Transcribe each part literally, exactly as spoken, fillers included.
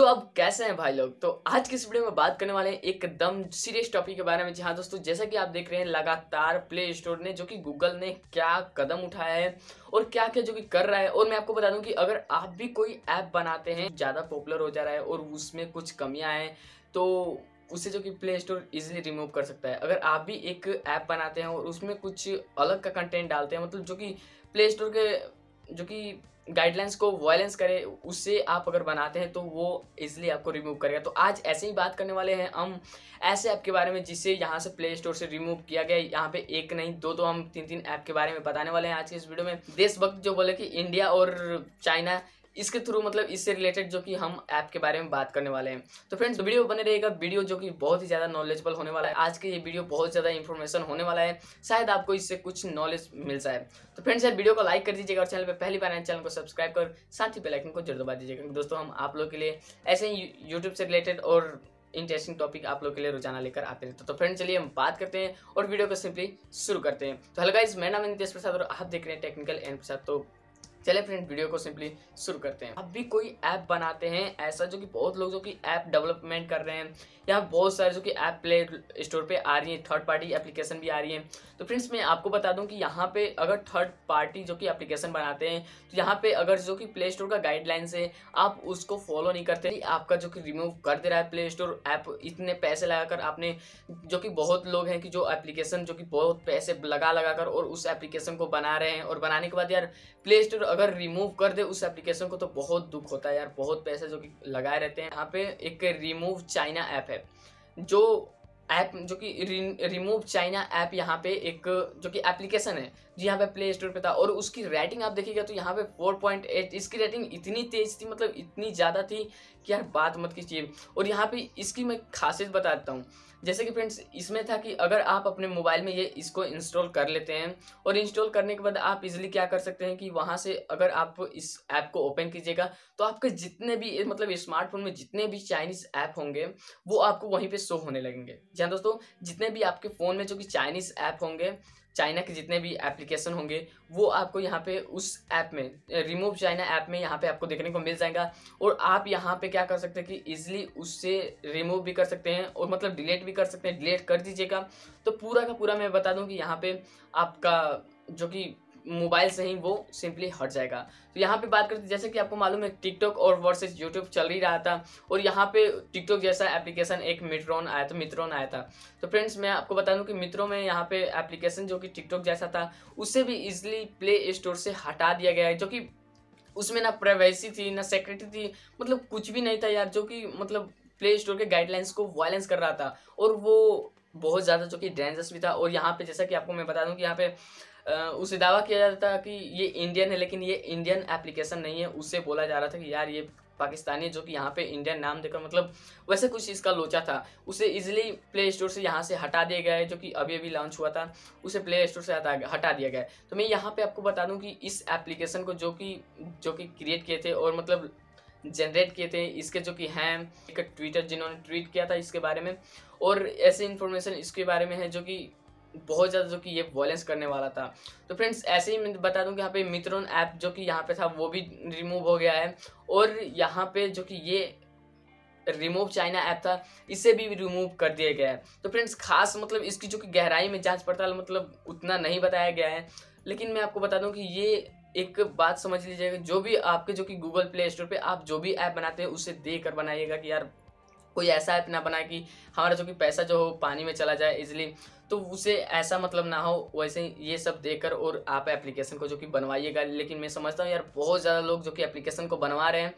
तो अब कैसे हैं भाई लोग। तो आज की इस वीडियो में बात करने वाले हैं एकदम सीरियस टॉपिक के बारे में। जी हाँ दोस्तों, जैसा कि आप देख रहे हैं लगातार प्ले स्टोर ने, जो कि गूगल ने क्या कदम उठाया है और क्या क्या जो कि कर रहा है। और मैं आपको बता दूं कि अगर आप भी कोई ऐप बनाते हैं ज़्यादा पॉपुलर हो जा रहा है और उसमें कुछ कमियाँ हैं तो उसे जो कि प्ले स्टोर इजिली रिमूव कर सकता है। अगर आप भी एक ऐप बनाते हैं और उसमें कुछ अलग का कंटेंट डालते हैं, मतलब जो कि प्ले स्टोर के जो कि गाइडलाइंस को वायलेंस करे, उससे आप अगर बनाते हैं तो वो इजिली आपको रिमूव करेगा। तो आज ऐसे ही बात करने वाले हैं हम ऐसे ऐप के बारे में जिसे यहाँ से प्ले स्टोर से रिमूव किया गया। यहाँ पे एक नहीं दो तो हम तीन तीन ऐप के बारे में बताने वाले हैं आज के इस वीडियो में। देशभक्त जो बोले कि इंडिया और चाइना, इसके थ्रू मतलब इससे रिलेटेड जो कि हम ऐप के बारे में बात करने वाले हैं। तो फ्रेंड्स वीडियो बने रहेगा, वीडियो जो कि बहुत ही ज़्यादा नॉलेजेबल होने वाला है। आज के ये वीडियो बहुत ज़्यादा इन्फॉर्मेशन होने वाला है, शायद आपको इससे कुछ नॉलेज मिल जाए। तो फ्रेंड्स यार वीडियो को लाइक कर दीजिएगा और चैनल पर पहली बार आए चैनल को सब्सक्राइब कर साथ ही बेल आइकन को जरूर दबा दीजिएगा। दोस्तों हम आप लोग के लिए ऐसे ही यूट्यूब से रिलेटेड और इंटरेस्टिंग टॉपिक आप लोग के लिए रोजाना लेकर आते रहते हैं। तो फ्रेंड्स चलिए हम बात करते हैं और वीडियो को सिंपली शुरू करते हैं। तो हेलो गाइस, मेरा नाम नितेश प्रसाद और आप देख रहे हैं टेक्निकल एन प्रसाद। तो चले फ्रेंड वीडियो को सिंपली शुरू करते हैं। आप भी कोई ऐप बनाते हैं ऐसा जो कि बहुत लोग जो कि ऐप डेवलपमेंट कर रहे हैं या बहुत सारे जो कि ऐप प्ले स्टोर पे आ रही हैं, थर्ड पार्टी एप्लीकेशन भी आ रही हैं। तो फ्रेंड्स मैं आपको बता दूं कि यहाँ पे अगर थर्ड पार्टी जो कि एप्लीकेशन बनाते हैं तो यहाँ पे अगर जो कि प्ले स्टोर का गाइडलाइंस है आप उसको फॉलो नहीं करते, आपका जो कि रिमूव कर दे रहा है प्ले स्टोर ऐप। इतने पैसे लगाकर आपने जो कि बहुत लोग हैं कि जो एप्लीकेशन जो कि बहुत पैसे लगा लगा कर और उस एप्लीकेशन को बना रहे हैं और बनाने के बाद यार प्ले स्टोर अगर रिमूव कर दे उस एप्लीकेशन को तो बहुत दुख होता है यार, बहुत पैसे जो कि लगाए रहते हैं। यहाँ पे एक रिमूव चाइना ऐप है, जो ऐप जो कि रिमूव चाइना ऐप यहाँ पे एक जो कि एप्लीकेशन है जी यहाँ पे प्ले स्टोर पे था। और उसकी रेटिंग आप देखिएगा तो यहाँ पे फोर पॉइंट एट, इसकी रेटिंग इतनी तेज थी, मतलब इतनी ज़्यादा थी कि यार बात मत कीजिए। और यहाँ पे इसकी मैं खासियत बता देता हूँ, जैसे कि फ्रेंड्स इसमें था कि अगर आप अपने मोबाइल में ये इसको इंस्टॉल कर लेते हैं और इंस्टॉल करने के बाद आप इजीली क्या कर सकते हैं कि वहाँ से अगर आप इस ऐप को ओपन कीजिएगा तो आपके जितने भी मतलब स्मार्टफोन में जितने भी चाइनीज़ ऐप होंगे वो आपको वहीं पर शो होने लगेंगे। जी हाँ दोस्तों, जितने भी आपके फ़ोन में जो कि चाइनीज़ ऐप होंगे, चाइना के जितने भी एप्लीकेशन होंगे वो आपको यहाँ पे उस ऐप में रिमूव चाइना ऐप में यहाँ पे आपको देखने को मिल जाएगा। और आप यहाँ पे क्या कर सकते हैं कि इजीली उससे रिमूव भी कर सकते हैं और मतलब डिलीट भी कर सकते हैं। डिलीट कर दीजिएगा तो पूरा का पूरा मैं बता दूँ कि यहाँ पे आपका जो कि मोबाइल से ही वो सिंपली हट जाएगा। तो यहाँ पे बात करते हैं, जैसे कि आपको मालूम है टिकटॉक और वर्सेस यूट्यूब चल ही रहा था और यहाँ पे टिकटॉक जैसा एप्लीकेशन एक मित्रोन आया था मित्रोन आया था तो फ्रेंड्स मैं आपको बता दूं कि मित्रों में यहाँ पे एप्लीकेशन जो कि टिकटॉक जैसा था उसे भी इजिली प्ले स्टोर से हटा दिया गया है। जो कि उसमें ना प्राइवेसी थी ना सिक्योरिटी थी, मतलब कुछ भी नहीं था यार, जो कि मतलब प्ले स्टोर के गाइडलाइंस को वायलेंस कर रहा था और वो बहुत ज़्यादा जो कि डेंजरस भी था। और यहाँ पे जैसा कि आपको मैं बता दूं कि यहाँ पे उसे दावा किया जा रहा था कि ये इंडियन है, लेकिन ये इंडियन एप्लीकेशन नहीं है। उससे बोला जा रहा था कि यार ये पाकिस्तानी है, जो कि यहाँ पे इंडियन नाम देकर मतलब वैसे कुछ इसका लोचा था। उसे इजीली प्ले स्टोर से यहाँ से हटा दिया गया है, जो कि अभी अभी लॉन्च हुआ था उसे प्ले स्टोर से हटा हटा दिया गया है। तो मैं यहाँ पर आपको बता दूँ कि इस एप्लीकेशन को जो कि जो कि क्रिएट किए थे और मतलब जनरेट किए थे इसके जो कि हैं एक ट्विटर जिन्होंने ट्वीट किया था इसके बारे में, और ऐसे इन्फॉर्मेशन इसके बारे में है जो कि बहुत ज़्यादा जो कि ये वायलेंस करने वाला था। तो फ्रेंड्स ऐसे ही मैं बता दूं कि यहाँ पे मित्रोन ऐप जो कि यहाँ पे था वो भी रिमूव हो गया है और यहाँ पे जो कि ये रिमूव चाइना ऐप था इसे भी रिमूव कर दिया गया है। तो फ्रेंड्स खास मतलब इसकी जो कि गहराई में जाँच पड़ताल मतलब उतना नहीं बताया गया है, लेकिन मैं आपको बता दूँ कि ये एक बात समझ लीजिएगा, जो भी आपके जो कि गूगल प्ले स्टोर पे आप जो भी ऐप बनाते हैं उसे देख कर बनाइएगा कि यार कोई ऐसा ऐप ना बनाए कि हमारा जो कि पैसा जो हो पानी में चला जाए इजिली, तो उसे ऐसा मतलब ना हो। वैसे ये सब देखकर और आप एप्लीकेशन को जो कि बनवाइएगा। लेकिन मैं समझता हूँ यार बहुत ज़्यादा लोग जो कि एप्लीकेशन को बनवा रहे हैं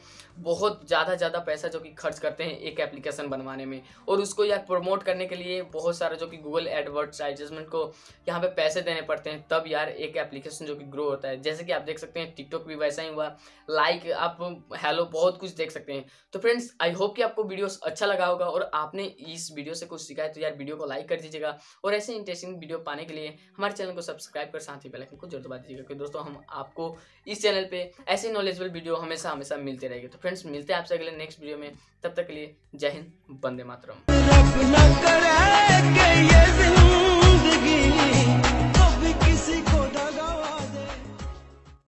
बहुत ज़्यादा ज़्यादा पैसा जो कि खर्च करते हैं एक एप्लीकेशन बनवाने में, और उसको यार प्रमोट करने के लिए बहुत सारा जो कि गूगल एडवर्टाइजमेंट को यहाँ पे पैसे देने पड़ते हैं, तब यार एक एप्लीकेशन जो कि ग्रो होता है। जैसे कि आप देख सकते हैं टिकटॉक भी वैसा ही हुआ, लाइक आप हेलो बहुत कुछ देख सकते हैं। तो फ्रेंड्स आई होप कि आपको वीडियो अच्छा लगा होगा और आपने इस वीडियो से कुछ सीखा है, तो यार वीडियो को लाइक कर दीजिएगा और ऐसे इंटरेस्टिंग वीडियो पाने के लिए हमारे चैनल को सब्सक्राइब कर साथ ही बेल आइकन को जरूर दबा दीजिएगा, क्योंकि दोस्तों हम आपको इस चैनल पे ऐसे नॉलेजेबल वीडियो हमेशा हमेशा मिलते रहेंगे। तो फ्रेंड्स मिलते हैं आपसे अगले नेक्स्ट वीडियो में, तब तक के लिए जय हिंद, वंदे मातरम।